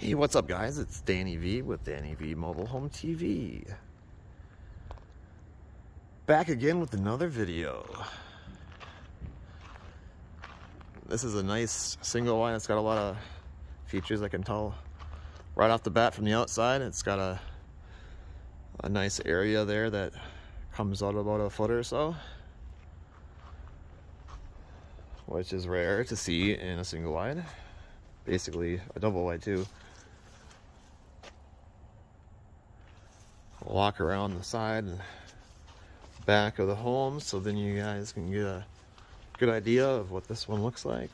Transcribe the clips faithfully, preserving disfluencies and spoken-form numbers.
Hey, what's up guys? It's Danny V with Danny V Mobile Home T V. Back again with another video. This is a nice single one. It's got a lot of features. I can tell right off the bat from the outside. It's got a, a nice area there that comes out about a foot or so, which is rare to see in a single wide. Basically a double wide too. Walk around the side and back of the home so then you guys can get a good idea of what this one looks like.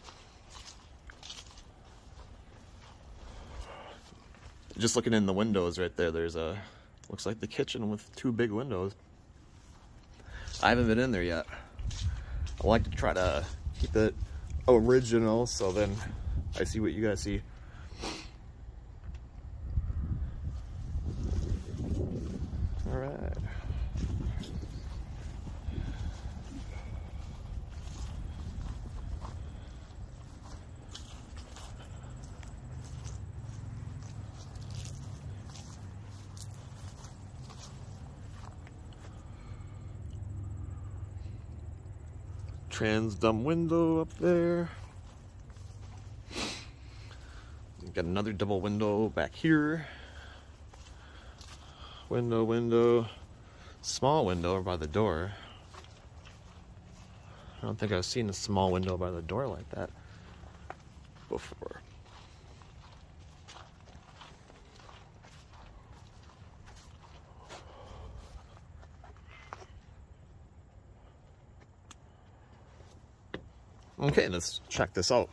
Just looking in the windows right there, there's a, looks like the kitchen with two big windows. I haven't been in there yet. I like to try to keep it original so then I see what you guys see. All right. Trans dumb window up there. Got another double window back here. Window, window, small window by the door. I don't think I've seen a small window by the door like that before. Okay, let's check this out.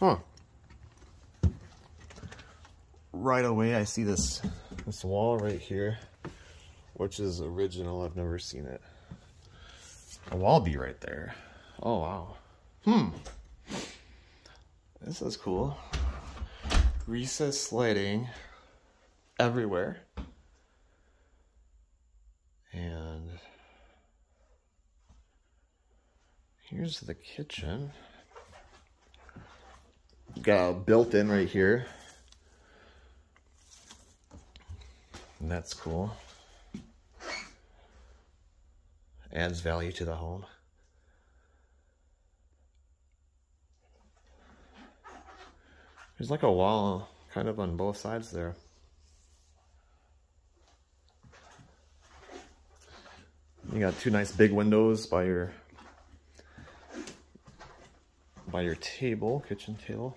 Huh. Right away I see this this wall right here, which is original. I've never seen it. A wall bee right there. Oh wow. Hmm. This is cool. Recessed lighting everywhere. And here's the kitchen. Got a built in right here, and that's cool. Adds value to the home. There's like a wall kind of on both sides there. You got two nice big windows by your by your table, kitchen table.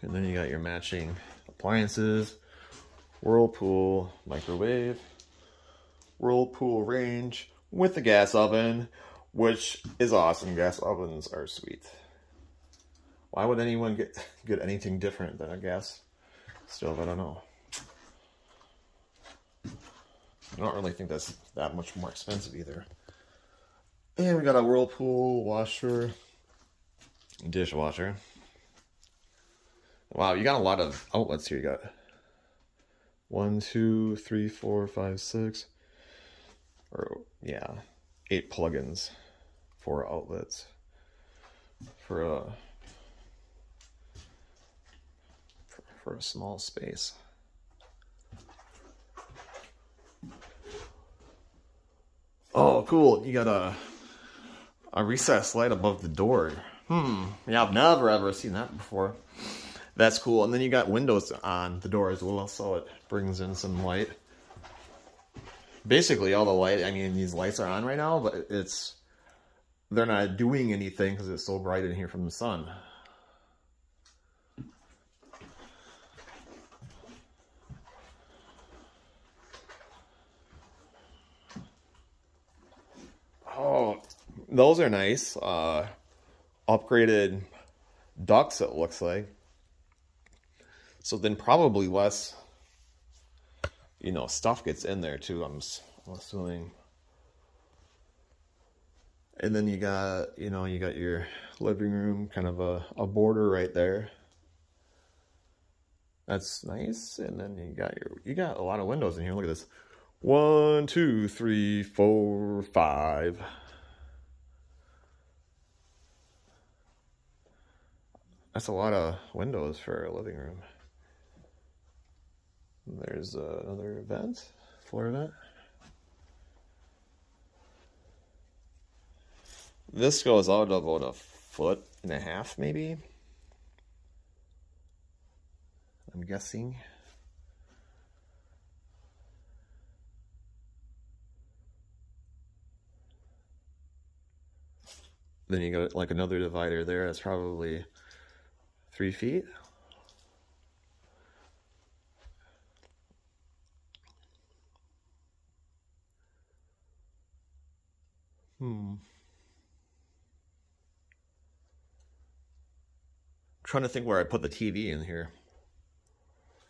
And then you got your matching appliances, Whirlpool microwave, Whirlpool range with a gas oven, which is awesome. Gas ovens are sweet. Why would anyone get, get anything different than a gas stove? I don't know. I don't really think that's that much more expensive either. And we got a Whirlpool washer, dishwasher. Wow, you got a lot of outlets here. You got one, two, three, four, five, six, or yeah, eight plugins, four outlets for a for, for a small space. Oh, cool. You got a a recessed light above the door. Hmm. Yeah, I've never, ever seen that before. That's cool. And then you got windows on the door as well, so it brings in some light. Basically, all the light, I mean, these lights are on right now, but it's they're not doing anything because it's so bright in here from the sun. Oh, those are nice. Uh, upgraded ducts, it looks like. So then probably less, you know, stuff gets in there too, I'm, I'm assuming. And then you got, you know, you got your living room, kind of a, a border right there. That's nice. And then you got your, you got a lot of windows in here. Look at this. One, two, three, four, five. That's a lot of windows for a living room. There's uh, another vent, floor vent. This goes out about a foot and a half, maybe. I'm guessing. Then you got like another divider there. That's probably three feet. Hmm. Trying to think where I put the T V in here.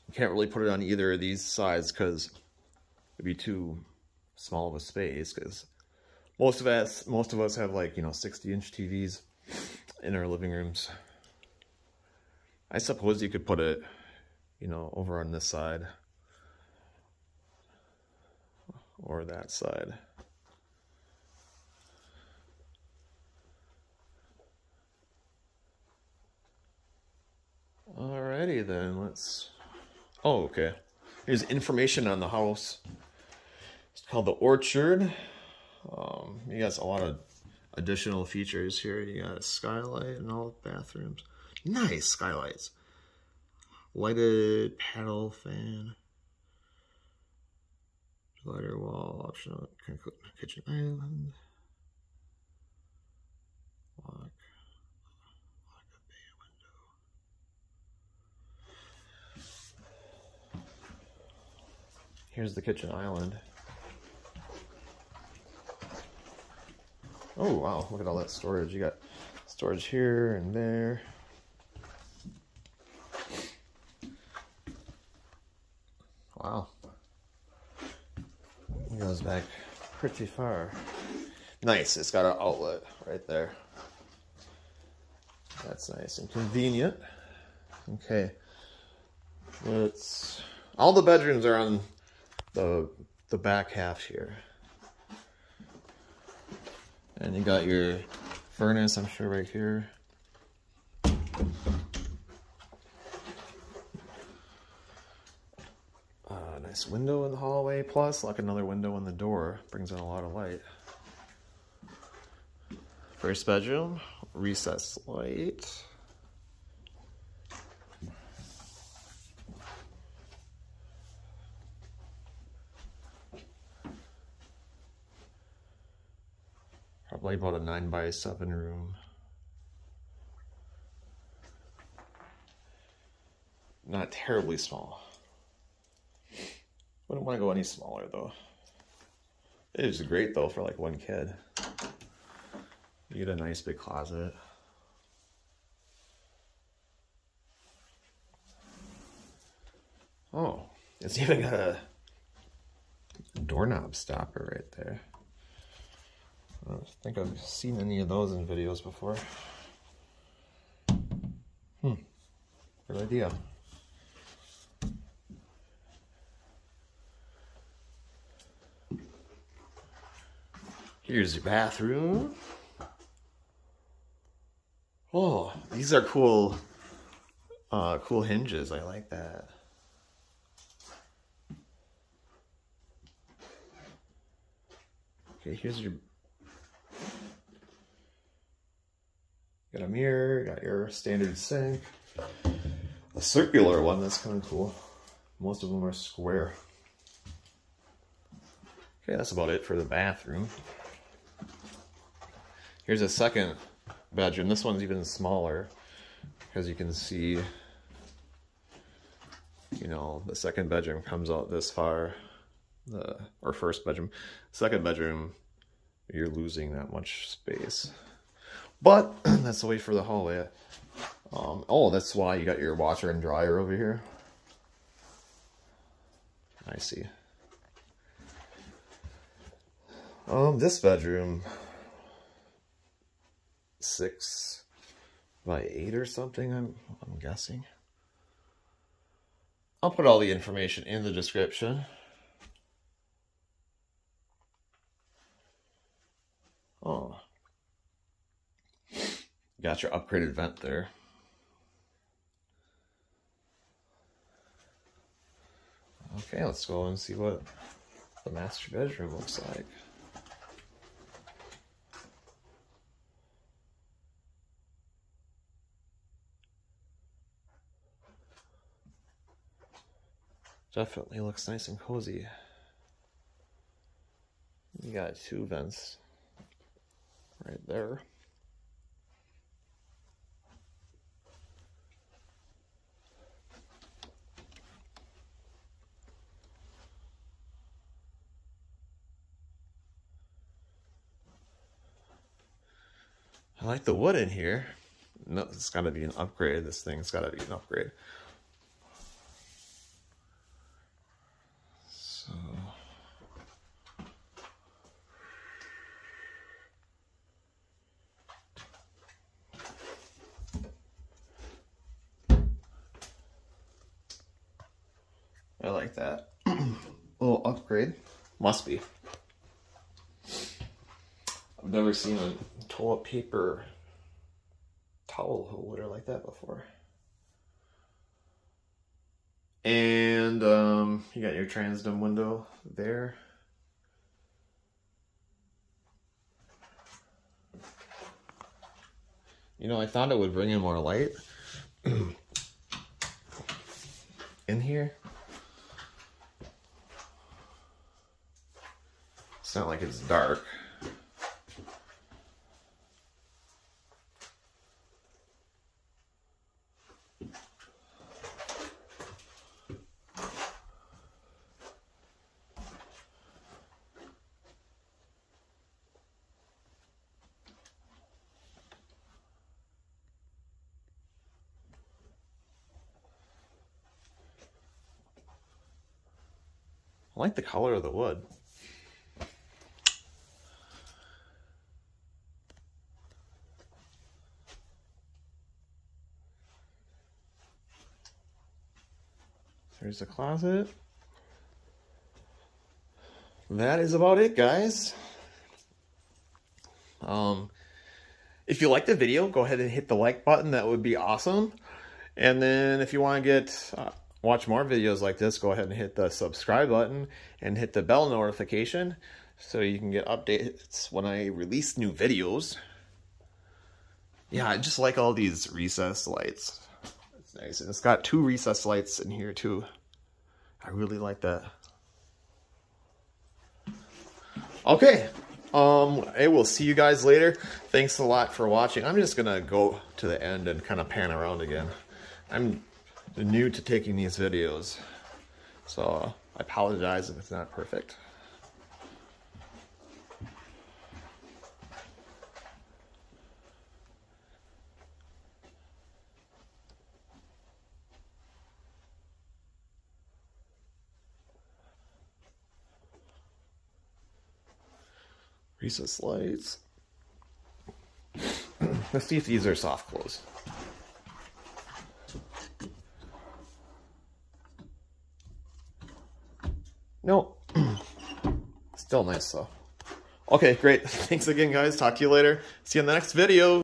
You can't really put it on either of these sides because it'd be too small of a space. Because most of us, most of us have like, you know, sixty inch T Vs in our living rooms. I suppose you could put it, you know, over on this side or that side. Alrighty then, let's, oh, okay. Here's information on the house. It's called The Orchard. Um, you got a lot of additional features here. You got a skylight in all the bathrooms. Nice skylights. Lighted paddle fan. Divider wall, optional kitchen island. Lock. Here's the kitchen island. Oh wow, look at all that storage. You got storage here and there. Wow. It goes back pretty far. Nice, it's got an outlet right there. That's nice and convenient. Okay. Let's, all the bedrooms are on the the back half here, and you got your furnace, I'm sure, right here. Uh, nice window in the hallway, plus like another window in the door, brings in a lot of light. First bedroom, recessed light. Probably about a nine by seven room. Not terribly small. Wouldn't want to go any smaller though. It is great though for like one kid. You get a nice big closet. Oh, it's even got a doorknob stopper right there. I don't think I've seen any of those in videos before. Hmm. Good idea. Here's your bathroom. Oh, these are cool, uh, cool hinges. I like that. Okay, here's your, got a mirror, got your standard sink. A circular one, that's kind of cool. Most of them are square. Okay, that's about it for the bathroom. Here's a second bedroom. This one's even smaller, because you can see, you know, the second bedroom comes out this far. The, or first bedroom. Second bedroom, you're losing that much space. But that's the way for the hallway. Um, oh, that's why you got your washer and dryer over here. I see. Um, this bedroom six by eight or something, I'm, I'm guessing. I'll put all the information in the description. Oh, got your upgraded vent there. Okay, let's go and see what the master bedroom looks like. Definitely looks nice and cozy. You got two vents right there. I like the wood in here. No, it's gotta be an upgrade. This thing's gotta be an upgrade. So I like that. Little upgrade. Must be. I've never seen a toilet paper towel holder like that before. And um, you got your transom window there. You know, I thought it would bring in more light in here. It's not like it's dark. I like the color of the wood. There's the closet. That is about it, guys. Um, if you like the video, go ahead and hit the like button. That would be awesome. And then if you want to get... Uh, watch more videos like this, go ahead and hit the subscribe button and hit the bell notification so you can get updates when I release new videos. Yeah, I just like all these recessed lights. It's nice. And it's got two recessed lights in here too. I really like that. Okay. Um, I will see you guys later. Thanks a lot for watching. I'm just going to go to the end and kind of pan around again. I'm... new to taking these videos, so I apologize if it's not perfect. Recessed lights. Let's see if these are soft close. No, still nice though. Okay, great. Thanks again, guys. Talk to you later. See you in the next video.